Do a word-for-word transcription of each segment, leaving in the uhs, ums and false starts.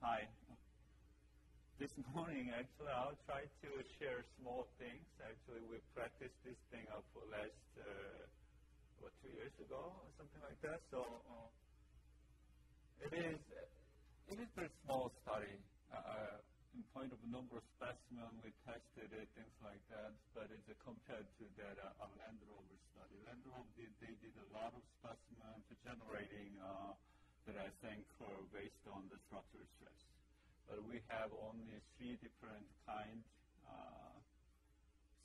Hi. This morning, actually, I'll try to share small things. Actually, we practiced this thing up for last, uh, what, two years ago or something like that. So uh, it is it is a very small study. Uh, in point of number of specimens, we tested it, things like that. But it's uh, compared to that uh, our Land Rover study. Land Rover, did, they did a lot of specimens for generating uh, the S N curve based on the structural stress. But we have only three different kind uh,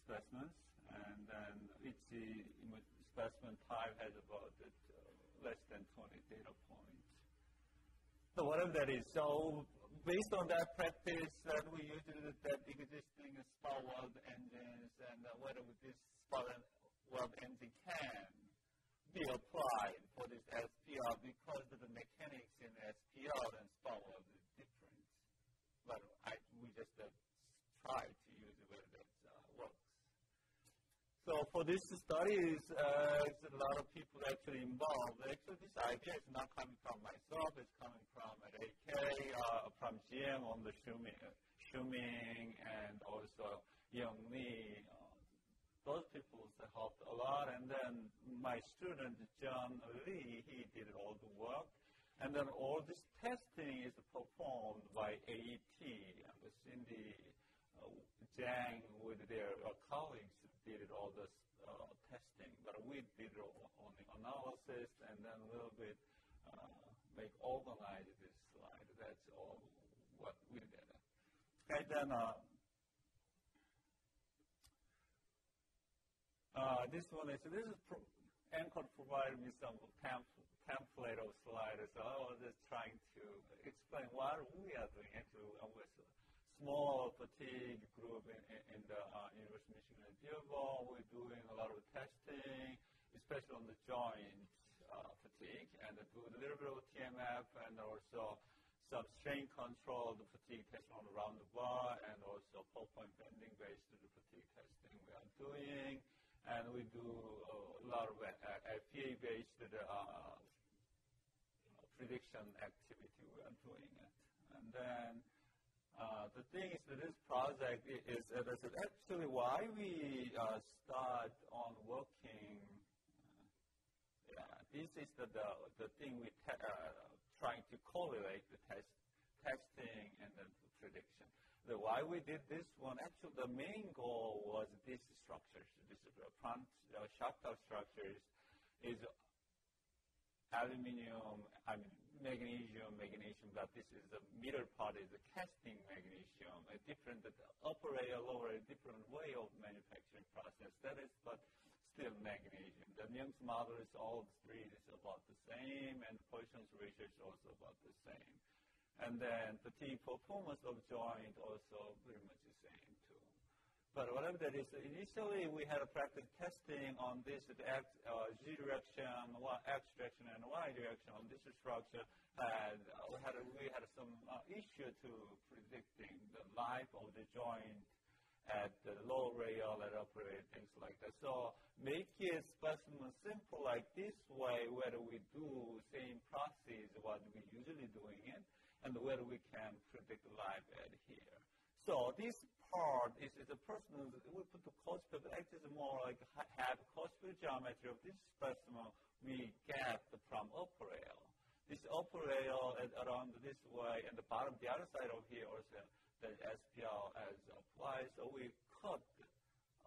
specimens, and then each specimen type has about uh, less than twenty data points. So whatever that is, so based on that practice, that we usually look at existing SPAR weld engines and uh, whether this SPAR weld engine can be applied for this S P R because of the mechanics in S P R and SPAR weld. But I, we just uh, try to use it where that uh, works. So for this study, uh, it's a lot of people actually involved. Actually, this idea is not coming from myself. It's coming from an A K, uh, from G M on the Shuming, Shuming and also Yong Li. Uh, those people helped a lot. And then my student, John Lee, he did all the work. And then all this testing is performed by A E T, and Cindy uh, Zhang with their uh, colleagues did all this uh, testing. But we did only analysis and then a little bit uh, make organize this slide. That's all what we did. And then uh, uh, this one is, so this is pro nCode provided me some template. template of slides, so I was just trying to explain what we are doing. Actually, I was a small, petite group in, in the uh, University of Michigan at Dearborn. We're doing a lot of testing, especially on the joint uh, fatigue, and I do a little bit of T M F, and also some strain control, the fatigue testing on the round the bar, and also four-point bending based to the fatigue testing we are doing. And we do a lot of F E A-based uh, prediction activity we are doing it. And then uh, the thing is that this project is, uh, this is actually why we uh, start on working. Uh, yeah, this is the, the, the thing we te uh, trying to correlate the test, testing and the prediction. The why we did this one, actually the main goal was these structures. This front uh, shaft of structures is aluminum, I mean magnesium, magnesium, but this is the middle part is the casting magnesium, a different upper layer, lower layer, different way of manufacturing process. That is, but still magnesium. The Young's model is all three is about the same, and Poisson's ratio is also about the same. And then fatigue performance of joint also pretty much the same too. But whatever that is, initially we had a practice testing on this X, uh, Z direction, y, X direction, and Y direction on this structure, and uh, we had a, we had some uh, issue to predicting the life of the joint at the low rail and upper rail, things like that. So make it specimen simple like this way, whether we do same process what we usually doing it, and whether we can predict life at here. So this part is, is a person we put the cost per act is more like have cost per geometry of this specimen we get from upper rail. This upper rail is around this way, and the bottom, the other side of here also the S P R as applied. So we cut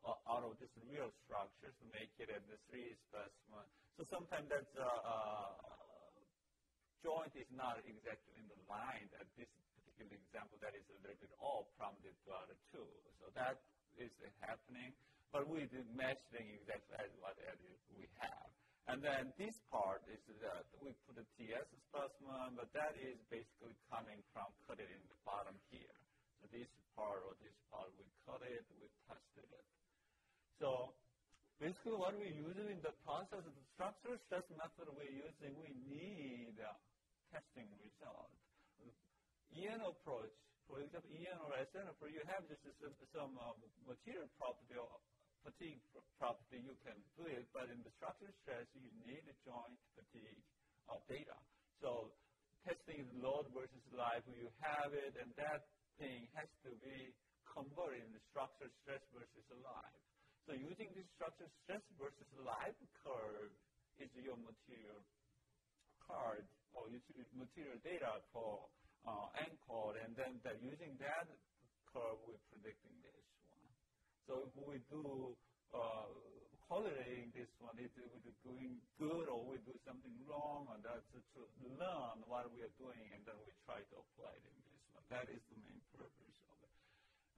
uh, out of this real structure to make it at the three specimen. So sometimes that's uh, uh, joint is not exactly in the line at this particular example. That is a little bit off from the other two. So that is happening, but we did measuring exactly as what we have. And then this part is that we put a T S specimen, but that is basically coming from cut it in the bottom here. So this part or this part, we cut it, we tested it. So basically what we use in the process of the structural stress method we're using, we need uh, testing result. E N approach, for example, E N or S N approach, you have just some, some uh, material property or fatigue property, you can do it, but in the structural stress, you need a joint fatigue uh, data. So testing load versus life, you have it, and that thing has to be converted into structure stress versus life. So using this structure stress versus life curve is your material card or material data for uh, nCode, and then the, using that curve, we're predicting this one. So if we do uh, correlating this one, if we're doing good or we do something wrong, and that's to learn what we are doing, and then we try to apply it in this one. That is the main purpose of it.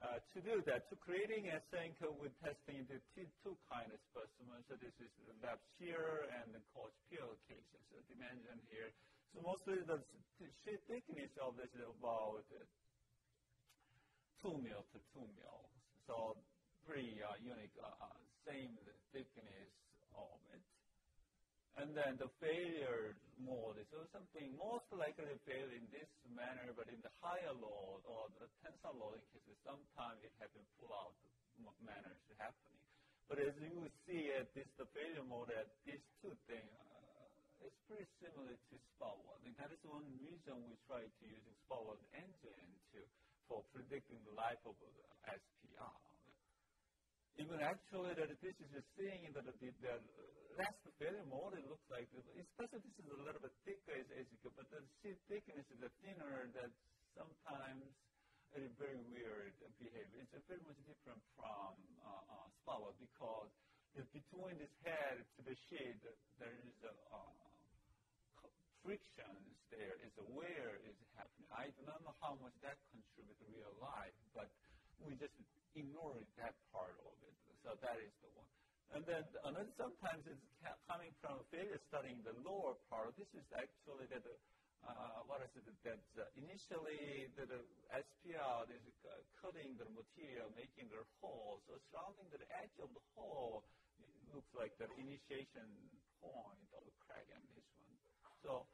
Uh, to do that, to creating a S N curve, we're testing the two kind of specimens. So this is the lab shear and the coarse pure cases, so dimension here. So mostly the shear thickness of this is about uh, two mil to two mil. So pretty uh, unique. Uh, same thickness of it. And then the failure mode is so something most likely fail in this manner, but in the higher load or the tensor loading cases, sometimes it has been pull out manners happening. But as you see at this, the failure mode at these two things, uh, it's pretty similar to SPAR one. And that is one reason we try to use SPAR one engine to, for predicting the life of uh, S P R. Even actually that this is just seeing that the, the, the last failure mode, it looks like, especially this is a little bit thicker as, as you go, but the shear thickness is a thinner that sometimes is very weird behavior. It's a very much different from uh, uh, SPAR because the, between this head to the sheet, there is a uh, friction there, is a wear is happening. I don't know how much that contributes to real life, but we just ignoring that part of it. So that is the one. And then another sometimes it's coming from failure studying the lower part. This is actually that, uh, what is it, that uh, initially the, the S P R is uh, cutting the material, making the hole. So surrounding the edge of the hole, it looks like the initiation point of the crack in this one. So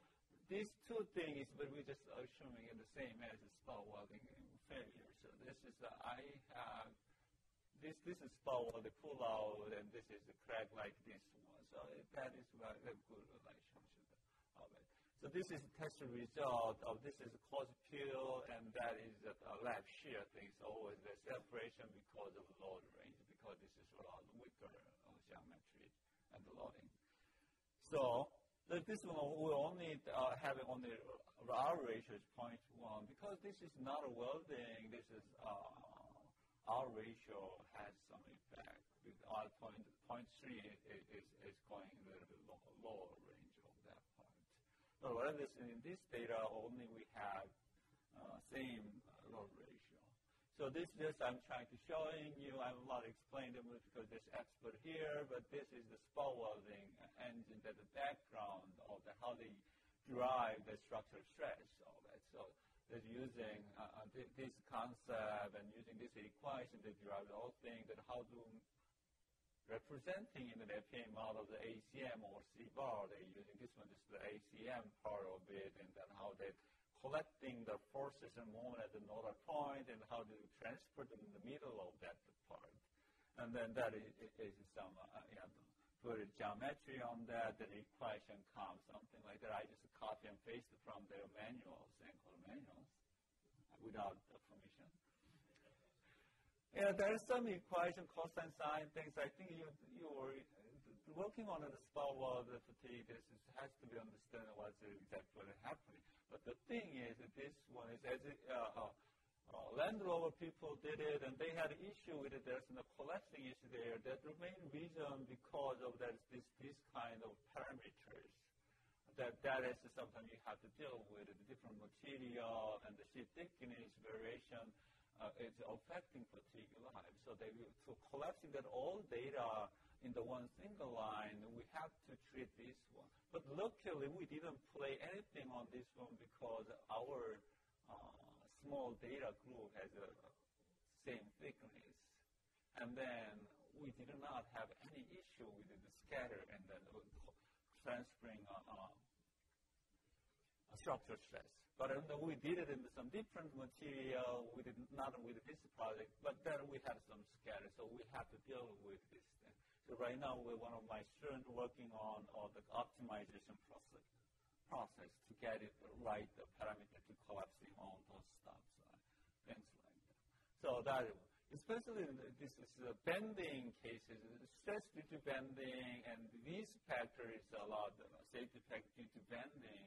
these two things, but we're just assuming in the same as the spot welding failure. So this is the, I have, this this is spot welding pull out, and this is the crack like this one. So it, that is what a good relationship of it. So this is test result of this is coarse peel, and that is a lab shear thing. So always the separation because of load range, because this is a lot weaker geometry and the loading. So But this one will only uh, have it on the R ratio is zero point one because this is not a welding. This is uh, R ratio has some effect. With R point, point zero point three is it, it, going a little bit low, lower range of that part. But whatever this in this data only we have uh, same load ratio. So this just I'm trying to showing you. I'm not explaining it because there's expert here, but this is the spot welding engine that the background of the, how they derive the structural stress of it. So they're using uh, th this concept and using this equation, they derive the whole thing that how to representing in the F E model of the A C M or C-bar. They're using this one, this is the A C M part of it, and then how they collecting the forces and moment at the nodal point and how do you transfer them in the middle of that part. And then that is, is some uh, you know, put a geometry on that, the equation comes, something like that. I just copy and paste from their manuals, nCode manuals, without the permission. Yeah, there's some equation, cosine, sine things. I think you, you were working on the spot world, the fatigue, this is, has to be understood what's exactly happening. But the thing is that this one is, as it, uh, uh, uh, Land Rover people did it, and they had an issue with it. There's a collapsing issue there. That the main reason because of that is this, this kind of parameters. That that is sometimes you have to deal with the different material and the shear thickness variation. Uh, it's affecting fatigue life. So they so collapsing that all data into one single line, we have to treat this one. But luckily, we didn't play anything on this one because our uh, small data group has the same thickness. And then we did not have any issue with the scatter and then transferring uh, uh, structure stress. But uh, we did it in some different material. We did not with this project, but then we had some scatter, so we have to deal with this thing. So right now, we're one of my students working on all the optimization process process to get it right, the parameter to collapsing on those stops, uh, things like that. So that, especially in this is the bending cases, stress due to bending, and these factors a lot, uh, safety factor due to bending,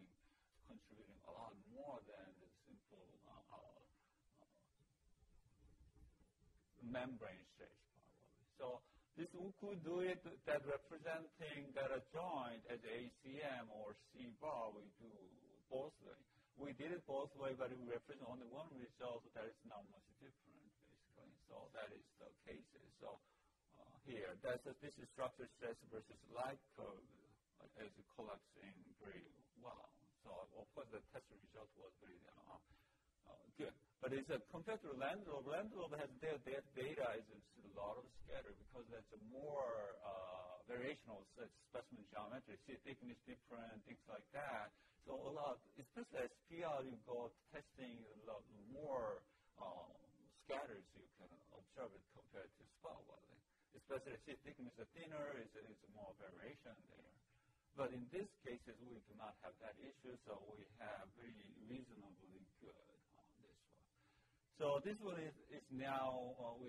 contributing a lot more than the simple uh, uh, membrane stretch probably. So this could do it that representing that a joint as A C M or C-bar, we do both ways. We did it both ways, but we represent only one result, that is not much different, basically. So that is the cases. So uh, here, that's a, this is structure stress versus light curve uh, as collapsing very well. So of course, the test result was very uh, uh, good. But it's a, compared to Land Rover, Land Rover has their, their data is a lot of scatter because that's a more uh, variational specimen geometry, see thickness different, things like that. So a lot, especially S P R, you go testing a lot more um, scatters you can observe it compared to spot welding. Especially see thickness is thinner, it's, it's more variation there. But in these cases, we do not have that issue, so we have really reasonably good. So this one is, is now, uh, we,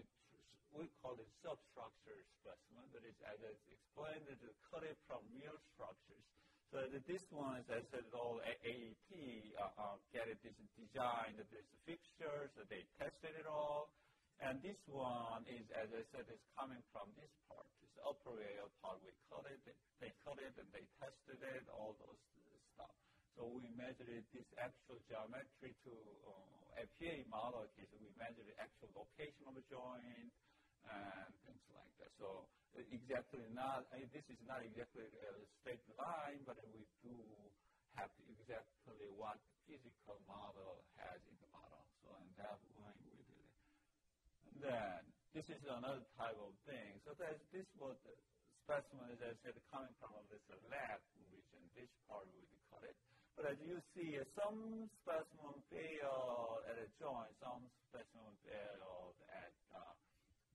we call it substructure specimen, but it's, as I explained, it's cut it from real structures. So this one, as I said, all A E T uh, uh, get it, this design, this fixture, so they tested it all. And this one is, as I said, is coming from this part. This upper layer part, we cut it, they cut it, and they tested it, all those stuff. So we measured this actual geometry to uh, F E A model case. We measured the actual location of the joint and things like that. So exactly not, uh, this is not exactly a straight line, but we do have exactly what physical model has in the model. So in that way we did it. And then this is another type of thing. So this was the specimen, as I said, coming from this lab region. This part we cut it. But as you see, uh, some specimen failed at a joint, some specimen failed at uh,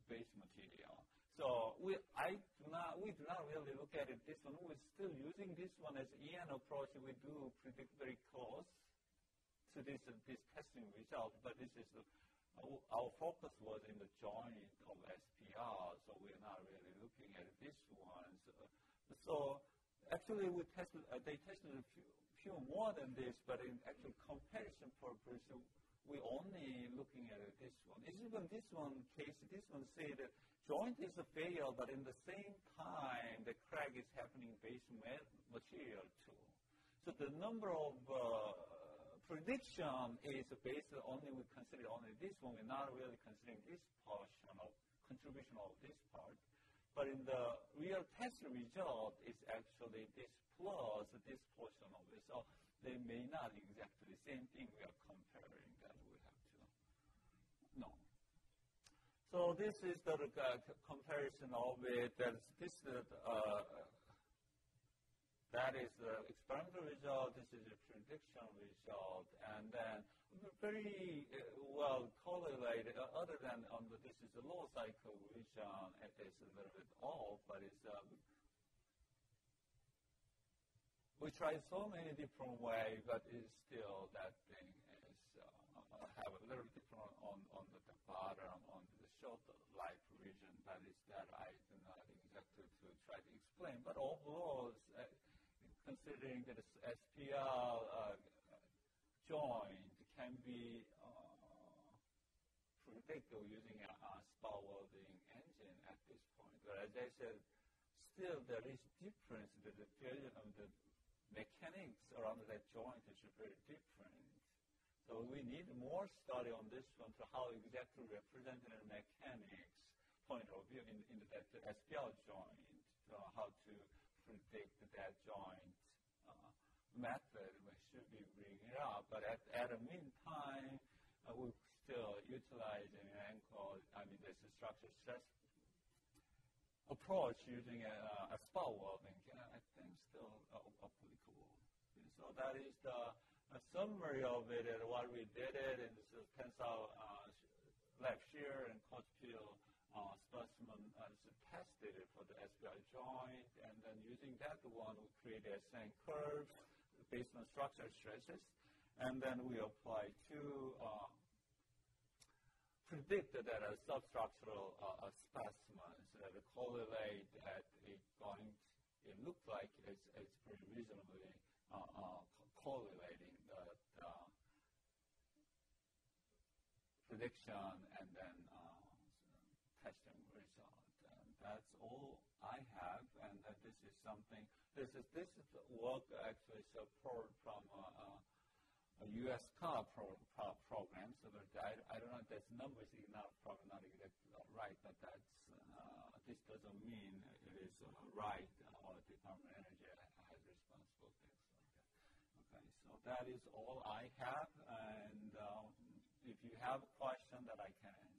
base material. So we, I do not, we do not really look at it. This one, we're still using this one as E N approach. We do predict very close to this uh, this testing result. But this is the, uh, our focus was in the joint of S P R, so we're not really looking at this one. So, so actually, we tested. Uh, they tested a few. More than this, but in actual comparison purpose, we only looking at this one. Even this one case, this one say that joint is a fail, but in the same time, the crack is happening based on material too. So the number of uh, prediction is based only we consider only this one. We're not really considering this portion of contribution of this part. But in the real test result, it's actually this plus this portion of it. So they may not exactly the same thing we are comparing that we have to know. So this is the uh, comparison of it. That this uh, that is the experimental result. This is a prediction result, and then very uh, well correlated. Uh, other than on the, this is a low cycle region, it is a little bit off, but it's um, we tried so many different ways, but it's still that thing is uh, have a little different on on the, the bottom on the short life region. That is that I do not exactly to try to explain, but overall, uh, considering that it's S P R uh, joint. Can be uh, predicted using a, a spar welding engine at this point. But as I said, still there is difference that the period of the mechanics around that joint is very different. So we need more study on this one to how exactly represented in mechanics point of view in, in that S P R joint, so how to predict that joint uh, method. Should be bringing it up, but at, at the meantime, uh, we still utilize an nCode, I mean, this is structure stress approach using a, a spar welding, I think still uh, applicable. And so that is the a summary of it and what we did it, and this is tensile uh, lap shear and cut peel uh, specimen uh, tested for the S P R joint, and then using that one, we created S N curves. based on structural stresses, and then we apply to uh, predict that a substructural uh, specimen, so that the correlate that it's going to it look like it's, it's pretty reasonably uh, uh, correlating the uh, prediction and then uh, testing result. And that's all I have, and that this is something. This is this is work actually support from a, a U S car pro, pro, program. So that I, I don't know if that's numbers is not probably not exactly right, but that's uh, this doesn't mean it is uh, right or the Department of Energy has responsible things like that. Okay, so that is all I have, and. Uh, If you have a question that I can